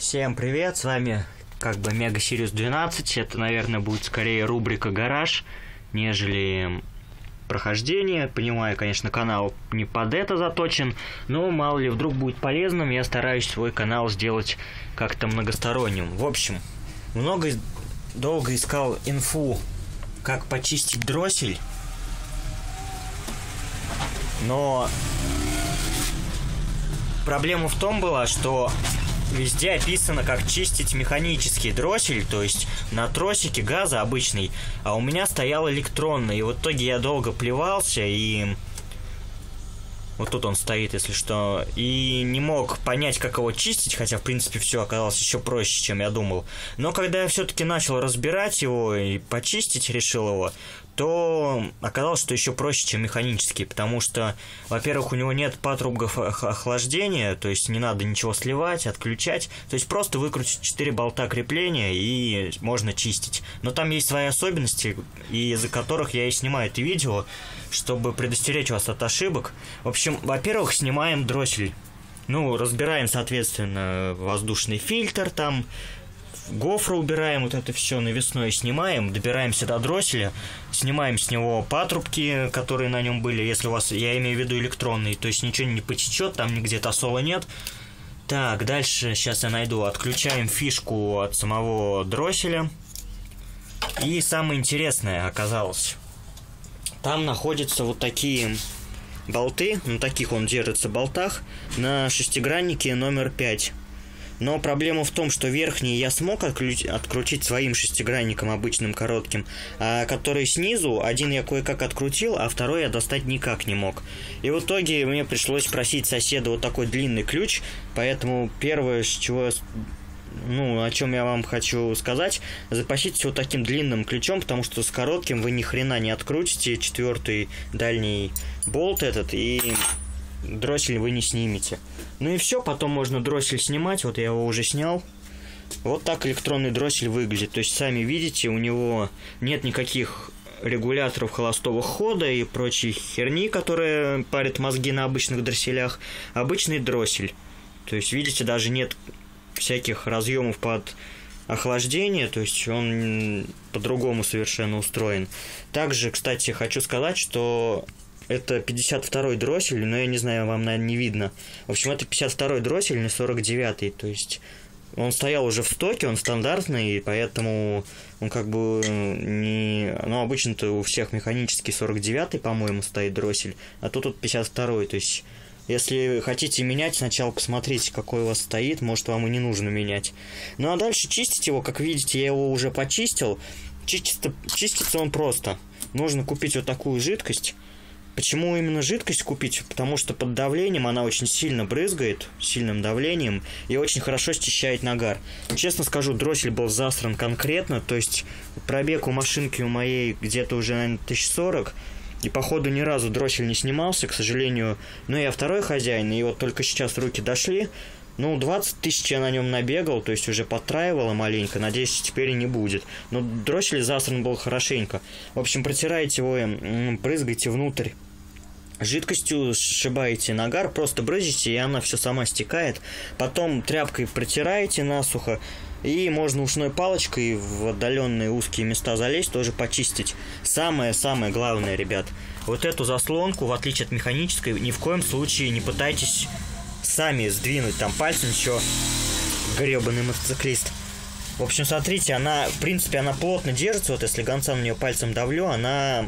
Всем привет, с вами Мега Сириус 12. Это, наверное, будет скорее рубрика «Гараж», нежели прохождение. Понимаю, конечно, канал не под это заточен, но мало ли вдруг будет полезным, я стараюсь свой канал сделать как-то многосторонним. В общем, долго искал инфу, как почистить дроссель, но проблема в том была, что везде описано, как чистить механический дроссель, то есть на тросике газа обычный, а у меня стоял электронный, и в итоге я долго плевался, и вот тут он стоит, если что, и не мог понять, как его чистить, хотя, в принципе, все оказалось еще проще, чем я думал. Но когда я все-таки начал разбирать его и почистить решил его, то оказалось, что еще проще, чем механический, потому что, во-первых, у него нет патрубков охлаждения, то есть не надо ничего сливать, отключать, то есть просто выкрутить 4 болта крепления и можно чистить. Но там есть свои особенности, из-за которых я и снимаю это видео, чтобы предостеречь вас от ошибок. В общем, во-первых, снимаем дроссель, разбираем, соответственно, воздушный фильтр там, гофру убираем, вот это все навесное снимаем, добираемся до дросселя, снимаем с него патрубки, которые на нем были, если у вас, я имею в виду электронные, то есть ничего не потечет, там нигде тосола нет. Так, дальше, сейчас я найду, отключаем фишку от самого дросселя. И самое интересное оказалось, там находятся вот такие болты, на таких он держится болтах, на шестиграннике номер 5. Но проблема в том, что верхний я смог открутить своим шестигранником обычным коротким, а который снизу, один я кое-как открутил, а второй я достать никак не мог. И в итоге мне пришлось просить соседа вот такой длинный ключ, поэтому первое, о чем я вам хочу сказать, запаситесь вот таким длинным ключом, потому что с коротким вы ни хрена не открутите четвертый дальний болт этот, и дроссель вы не снимете. Ну и все, потом можно дроссель снимать, вот я его уже снял. Вот так электронный дроссель выглядит, то есть сами видите, у него нет никаких регуляторов холостого хода и прочей херни, которая парит мозги на обычных дросселях. Обычный дроссель, то есть видите, даже нет всяких разъемов под охлаждение, то есть он по-другому совершенно устроен. Также, кстати, хочу сказать, что это 52-й дроссель, но я не знаю, вам, наверное, не видно. В общем, это 52-й дроссель, не 49-й, то есть он стоял уже в стоке, он стандартный, и поэтому он не... обычно-то у всех механический 49-й, по-моему, стоит дроссель, а тут 52-й, то есть если хотите менять, сначала посмотрите, какой у вас стоит, может, вам и не нужно менять. Ну а дальше чистить его, как видите, я его уже почистил, чистится он просто. Нужно купить вот такую жидкость. Почему именно жидкость купить? Потому что под давлением она очень сильно брызгает, сильным давлением, и очень хорошо счищает нагар. Честно скажу, дроссель был засран конкретно, то есть пробег у машинки у моей где-то уже, наверное, 1040, и походу ни разу дроссель не снимался, к сожалению. Но я второй хозяин, и вот только сейчас руки дошли. 20 тысяч я на нем набегал, то есть уже подтраивало маленько, надеюсь, теперь и не будет. Но дроссель засран был хорошенько. В общем, протираете его, брызгаете внутрь жидкостью, сшибаете нагар, просто брызжете, и она все сама стекает. Потом тряпкой протираете насухо, и можно ушной палочкой в отдаленные узкие места залезть, тоже почистить. Самое-самое главное, ребят, вот эту заслонку, в отличие от механической, ни в коем случае не пытайтесь сами сдвинуть там пальцем, еще гребаный мотоциклист. В общем, смотрите, она, в принципе, она плотно держится, вот если гонца на нее пальцем давлю, она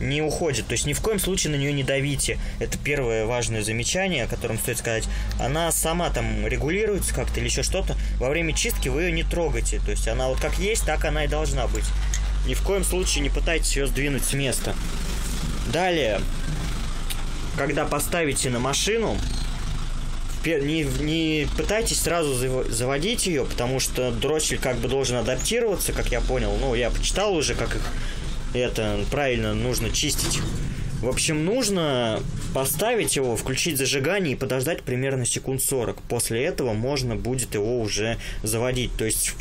не уходит, то есть ни в коем случае на нее не давите. Это первое важное замечание, о котором стоит сказать. Она сама там регулируется как-то или еще что-то. Во время чистки вы ее не трогайте, то есть она вот как есть, так она и должна быть. Ни в коем случае не пытайтесь ее сдвинуть с места. Далее, когда поставите на машину, не пытайтесь сразу заводить ее, потому что дроссель должен адаптироваться, как я понял. Я почитал уже, как их правильно нужно чистить. В общем, нужно Поставить его, включить зажигание и подождать примерно секунд 40. После этого можно будет его уже заводить. То есть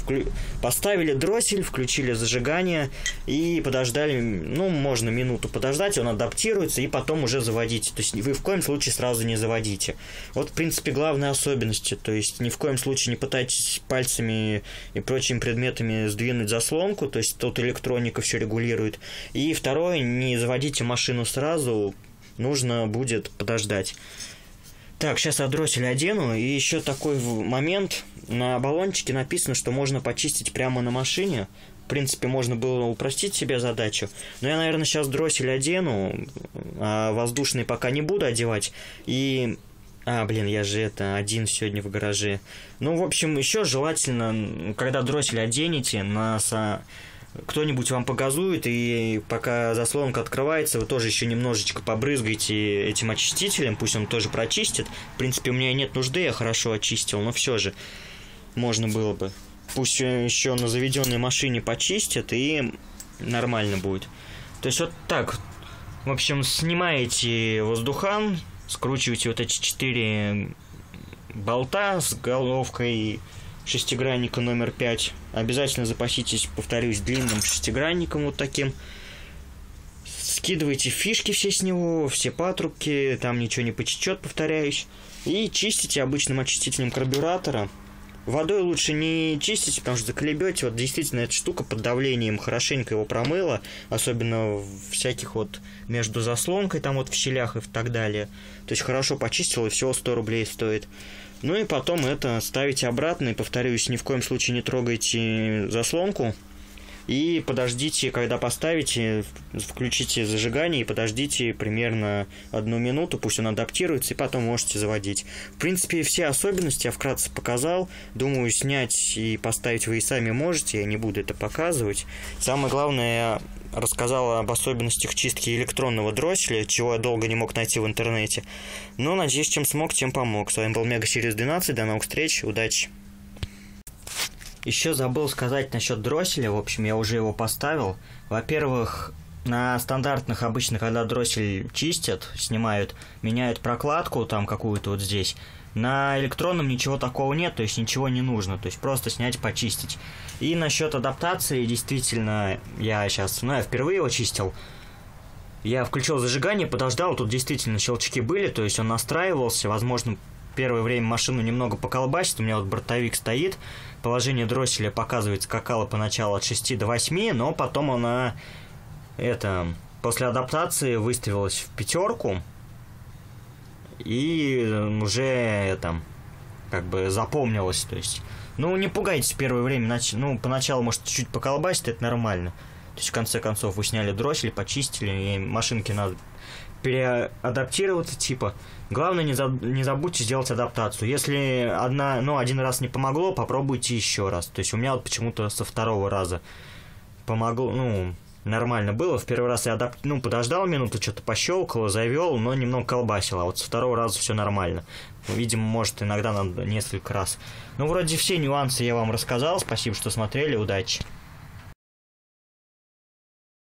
поставили дроссель, включили зажигание и подождали, ну, можно минуту подождать, он адаптируется, и потом уже заводите. То есть вы в коем случае сразу не заводите. Вот, в принципе, главные особенности. То есть ни в коем случае не пытайтесь пальцами и прочими предметами сдвинуть заслонку. То есть тут электроника все регулирует. И второе, не заводите машину сразу, нужно будет подождать. Так, сейчас я дроссель одену. И еще такой момент. На баллончике написано, что можно почистить прямо на машине. В принципе, можно было упростить себе задачу. Но я, наверное, сейчас дроссель одену. А воздушный пока не буду одевать. И... А, блин, я же это один сегодня в гараже. Ну, в общем, еще желательно, когда дроссель оденете, кто-нибудь вам погазует, и пока заслонка открывается, вы тоже еще немножечко побрызгаете этим очистителем, пусть он тоже прочистит. В принципе, у меня нет нужды, я хорошо очистил, но все же можно было бы. Пусть еще на заведенной машине почистят, и нормально будет. То есть вот так. В общем, снимаете воздухан, скручиваете вот эти 4 болта с головкой шестигранника номер 5. Обязательно запаситесь, повторюсь, длинным шестигранником вот таким. Скидывайте фишки все с него, все патрубки, там ничего не потечет, повторяюсь. И чистите обычным очистителем карбюратора. Водой лучше не чистите, потому что заколебете. Вот действительно эта штука под давлением хорошенько его промыла, особенно в всяких вот между заслонкой, там вот в щелях и так далее. То есть хорошо почистил, и всего 100 рублей стоит. Ну и потом это ставите обратно, и, повторюсь, ни в коем случае не трогайте заслонку. И подождите, когда поставите, включите зажигание и подождите примерно 1 минуту, пусть он адаптируется, и потом можете заводить. В принципе, все особенности я вкратце показал. Думаю, снять и поставить вы и сами можете, я не буду это показывать. Самое главное, я рассказал об особенностях чистки электронного дросселя, чего я долго не мог найти в интернете. Но, надеюсь, чем смог, тем помог. С вами был Мега Сириус 12, до новых встреч, удачи! Еще забыл сказать насчет дросселя, в общем, я уже его поставил. Во-первых, на стандартных обычно, когда дроссель чистят, снимают, меняют прокладку там какую-то вот здесь. На электронном ничего такого нет, то есть ничего не нужно, то есть просто снять, почистить. И насчет адаптации, действительно, я сейчас, я впервые его чистил. Я включил зажигание, подождал, тут действительно щелчки были, то есть он настраивался, возможно... Первое время машину немного поколбасит. У меня вот бортовик стоит. Положение дросселя показывает, скакало поначалу от 6 до 8, но потом она после адаптации выставилась в 5. И уже запомнилось. То есть, не пугайтесь первое время. Поначалу, может, чуть-чуть поколбасит, это нормально. То есть, в конце концов, вы сняли дроссель, почистили, и машинке надо переадаптироваться, типа. Главное, не забудьте сделать адаптацию. Если один раз не помогло, попробуйте еще раз. То есть у меня вот почему-то со второго раза помогло, нормально было. В первый раз я подождал минуту, что-то пощелкало, завел, но немного колбасило. А вот со второго раза все нормально. Видимо, может, иногда надо несколько раз. Вроде все нюансы я вам рассказал. Спасибо, что смотрели. Удачи!